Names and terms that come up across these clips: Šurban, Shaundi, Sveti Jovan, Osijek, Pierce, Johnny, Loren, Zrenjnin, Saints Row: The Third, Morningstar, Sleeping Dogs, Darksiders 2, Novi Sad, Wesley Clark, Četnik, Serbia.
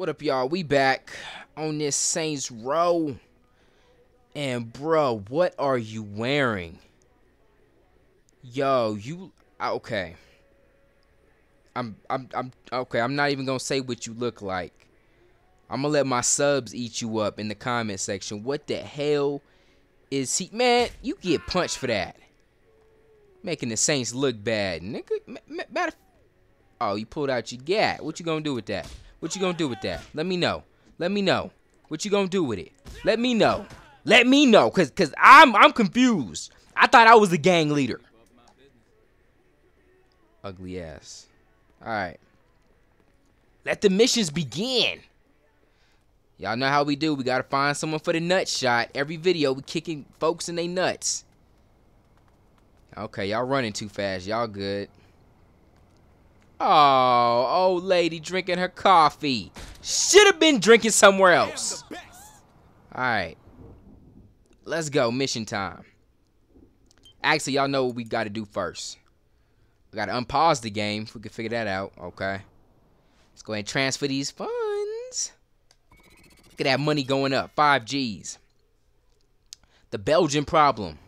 What up, y'all? We back on this Saints Row. And, bro, what are you wearing? Yo, you... Okay. Okay, I'm not even gonna say what you look like. I'm gonna let my subs eat you up in the comment section. What the hell is he... Man, you get punched for that. Making the Saints look bad, nigga. Oh, you pulled out your gat. What you gonna do with that? What you gonna do with that? Let me know. Let me know. What you gonna do with it? Let me know. Let me know, cause I'm confused. I thought I was the gang leader. Ugly ass. All right. Let the missions begin. Y'all know how we do. We gotta find someone for the nut shot. Every video we kicking folks in they nuts. Okay, y'all running too fast. Y'all good. Oh, old lady drinking her coffee. Should have been drinking somewhere else. Alright. Let's go. Mission time. Actually, y'all know what we got to do first. We got to unpause the game if we can figure that out. Okay. Let's go ahead and transfer these funds. Look at that money going up. 5 G's. The Belgian problem.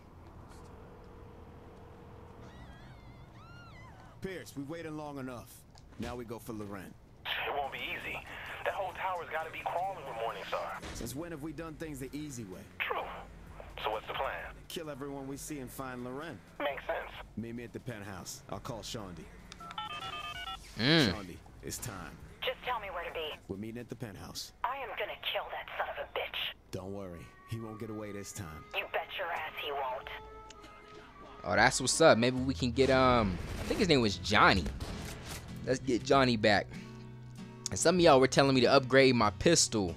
Pierce, we waited long enough. Now we go for Loren. It won't be easy. That whole tower's got to be crawling with Morningstar. Since when have we done things the easy way? True. So what's the plan? Kill everyone we see and find Loren. Makes sense. Meet me at the penthouse. I'll call Shaundi. Shaundi, it's time. Just tell me where to be. We're meeting at the penthouse. I am gonna kill that son of a bitch. Don't worry. He won't get away this time. You bet your ass he won't. Oh, that's what's up. Maybe we can get, I think his name was Johnny. Let's get Johnny back. And some of y'all were telling me to upgrade my pistol.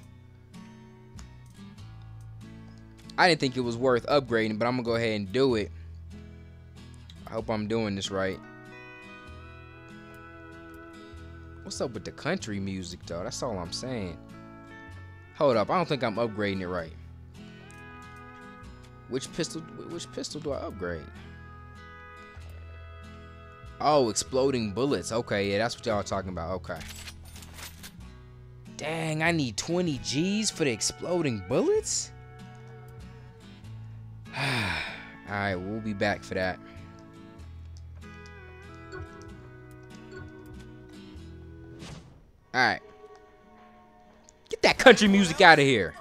I didn't think it was worth upgrading, but I'm going to go ahead and do it. I hope I'm doing this right. What's up with the country music, though? That's all I'm saying. Hold up. I don't think I'm upgrading it right. Which pistol do I upgrade? Oh, exploding bullets. Okay, yeah, that's what y'all talking about. Okay. Dang, I need 20 G's for the exploding bullets? Alright, we'll be back for that. Alright. Get that country music out of here.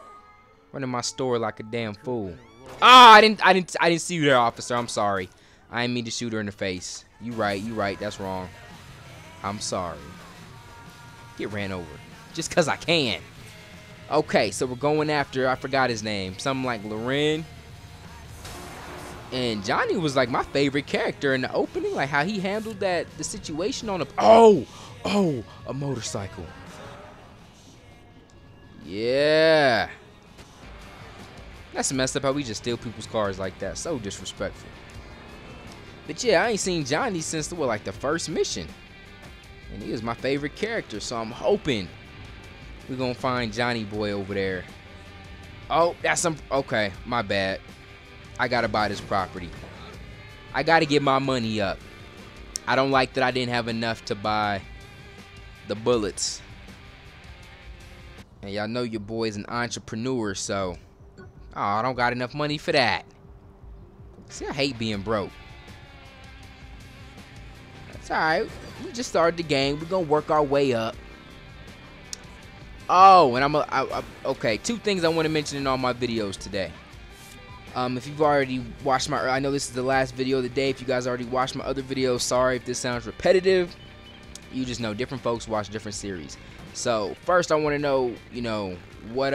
Running my store like a damn fool. Ah, oh, I didn't see you there, officer. I'm sorry. I didn't mean to shoot her in the face. You right. That's wrong. I'm sorry. Get ran over. Just because I can. Okay, so we're going after, I forgot his name. Something like Loren. And Johnny was like my favorite character in the opening. Like how he handled that, the situation on a, a motorcycle. Yeah. That's messed up how we just steal people's cars like that. So disrespectful. But yeah, I ain't seen Johnny since like the first mission. And he was my favorite character. So I'm hoping we're going to find Johnny boy over there. Oh, that's some... Okay, my bad. I got to buy this property. I got to get my money up. I don't like that I didn't have enough to buy the bullets. And y'all know your boy's an entrepreneur, so... Oh, I don't got enough money for that. See, I hate being broke. That's alright. We just started the game. We're going to work our way up. Oh, and okay, two things I want to mention in all my videos today. If you've already watched my... I know this is the last video of the day. If you guys already watched my other videos, sorry if this sounds repetitive. You just know different folks watch different series. So, first I want to know, you know, what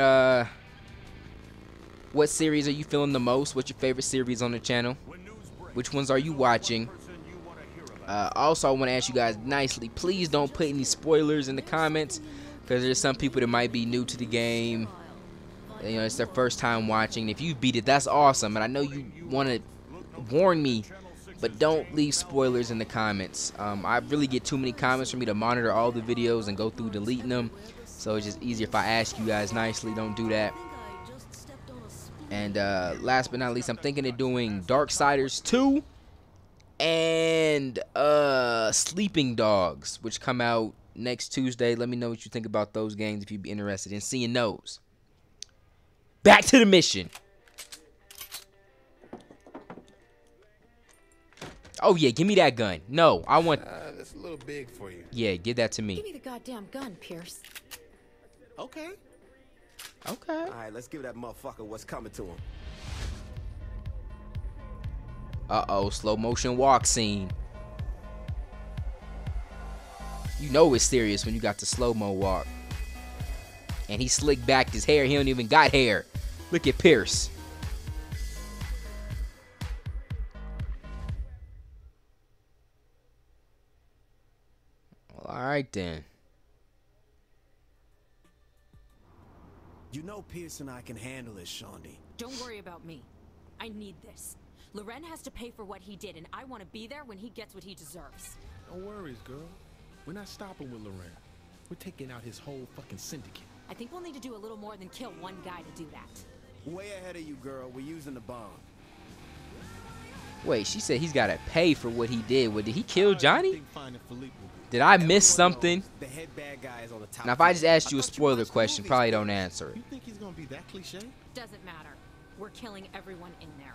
series are you feeling the most? What's your favorite series on the channel? Which ones are you watching? Also, I want to ask you guys nicely, please don't put any spoilers in the comments, because there's some people that might be new to the game. You know, it's their first time watching. If you beat it, that's awesome. And I know you want to warn me, but don't leave spoilers in the comments. I really get too many comments for me to monitor all the videos and go through deleting them. So it's just easier if I ask you guys nicely. Don't do that. And last but not least, I'm thinking of doing Darksiders 2 and Sleeping Dogs, which come out next Tuesday. Let me know what you think about those games if you'd be interested in seeing those. Back to the mission. Oh, yeah, give me that gun. No, I want... that's a little big for you. Yeah, give that to me. Give me the goddamn gun, Pierce. Okay. Okay. All right, let's give that motherfucker what's coming to him. Uh-oh, slow motion walk scene. You know it's serious when you got the slow-mo walk. And he slicked back his hair. He don't even got hair. Look at Pierce. Alright then. You know Pierce and I can handle this, Shaundi. Don't worry about me. I need this. Loren has to pay for what he did, and I want to be there when he gets what he deserves. No worries, girl. We're not stopping with Loren. We're taking out his whole fucking syndicate. I think we'll need to do a little more than kill one guy to do that. Way ahead of you, girl. We're using the bomb. Wait, she said he's got to pay for what he did. What, did he kill Johnny? Did I miss something? Now, if I just asked you a spoiler question, probably don't answer it. You think he's gonna be that cliche? Doesn't matter. We're killing everyone in there.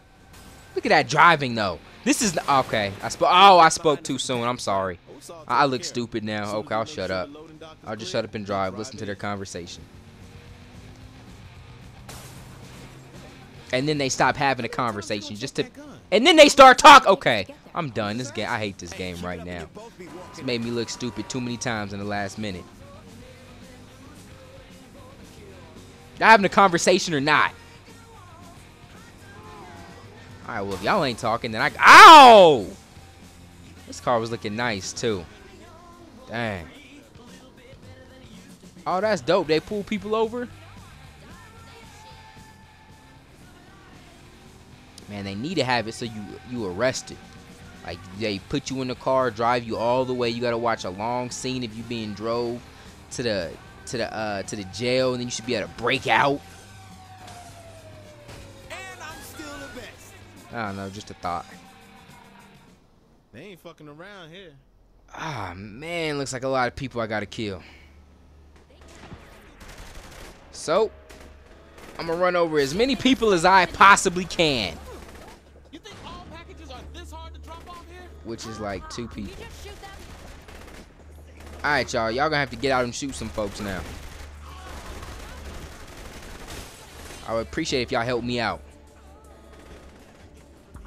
Look at that driving, though. This is okay. I spoke too soon. I'm sorry. I look stupid now. Okay, I'll shut up. I'll just shut up and drive. Listen to their conversation. And then they stop having a conversation just to. And then they start talking. Okay, I'm done. This game. I hate this game right now. It's made me look stupid too many times in the last minute. Y'all having a conversation or not? All right. Well, if y'all ain't talking, then I. Ow! This car was looking nice too. Dang. Oh, that's dope. They pull people over. Man, they need to have it so you arrested. Like, they put you in the car, drive you all the way. You gotta watch a long scene of you being drove to the jail, and then you should be able to break out. And I'm still the best. I don't know, just a thought. They ain't fucking around here. Ah, man, looks like a lot of people I gotta kill. So, I'm gonna run over as many people as I possibly can. You think all packages are this hard to drop off here? Which is like 2 people. Alright, y'all gonna have to get out and shoot some folks now. I would appreciate if y'all help me out.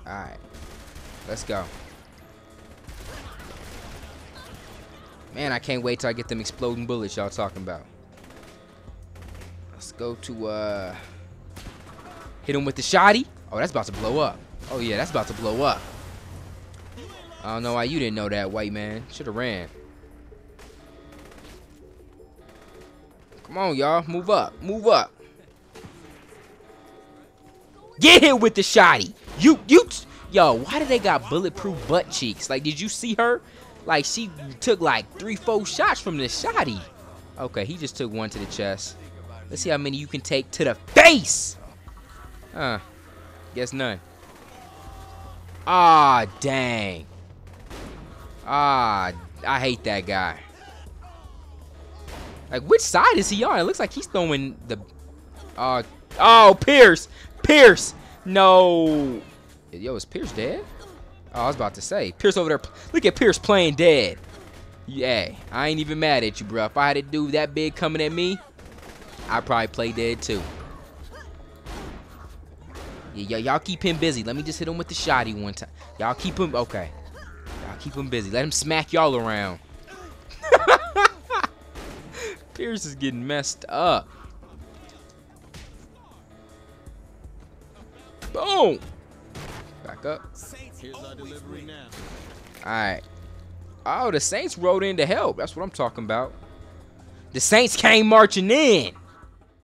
Alright, let's go. Man, I can't wait till I get them exploding bullets y'all talking about. Let's go to hit him with the shotty. Oh, that's about to blow up. Oh yeah, that's about to blow up. I don't know why you didn't know that, white man. Should have ran. Come on, y'all. Move up. Move up. Get hit with the shotty. Yo, why do they got bulletproof butt cheeks? Like, did you see her? Like, she took like 3-4 shots from the shotty. Okay, he just took one to the chest. Let's see how many you can take to the face. Guess none. Ah, dang. Ah, I hate that guy. Like, which side is he on? It looks like he's throwing the... oh, Pierce. Pierce. No. Yo, is Pierce dead? Oh, I was about to say. Pierce over there. Look at Pierce playing dead. Yeah, I ain't even mad at you, bro. If I had a dude that big coming at me, I'd probably play dead, too. Yeah, y'all keep him busy. Let me just hit him with the shotty one time. Y'all keep him... Okay. Y'all keep him busy. Let him smack y'all around. Pierce is getting messed up. Boom! Back up. Here's our delivery now. Alright. Oh, the Saints rode in to help. That's what I'm talking about. The Saints came marching in.